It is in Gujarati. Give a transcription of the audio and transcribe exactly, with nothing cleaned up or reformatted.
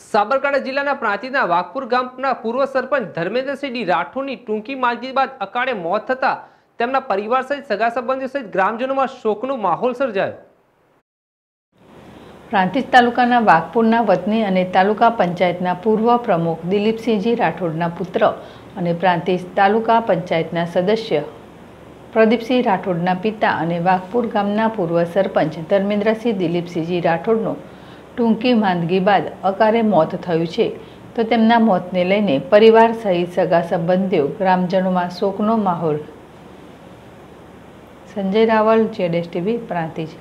साबरकांठा जिलाना प्रांतिजना वाघपुर गामना पूर्व सरपंच धर्मेंद्रसिंह डी राठोडनी टूंकी માંડગી બાદ અકાળે મોત થતા તેમના પરિવાર સહિત સગા સંબંધીઓ સહિત ગ્રામજનોમાં શોકનો માહોલ સર્જાયો। પ્રાંતિજ તાલુકાના વાઘપુરના વતની અને તાલુકા પંચાયતના પૂર્વ પ્રમુખ દિલીપસિંહજી રાઠોડના પુત્ર અને પ્રાંતિજ તાલુકા પંચાયતના સદસ્ય પ્રદીપસિંહ રાઠોડના પિતા અને વાઘપુર ગામના પૂર્વ સરપંચ ધર્મેન્દ્રસિંહ દિલીપસિંહજી રાઠોડનો ટૂંકી માંદગી બાદ અકાળે મોત થયું છે, તો તેમના મોતને લઈને પરિવાર સહિત સગા સંબંધીઓ ગ્રામજનોમાં શોકનો માહોલ। સંજય રાવલ, જેડેશ ટીવી, પ્રાંતિજ।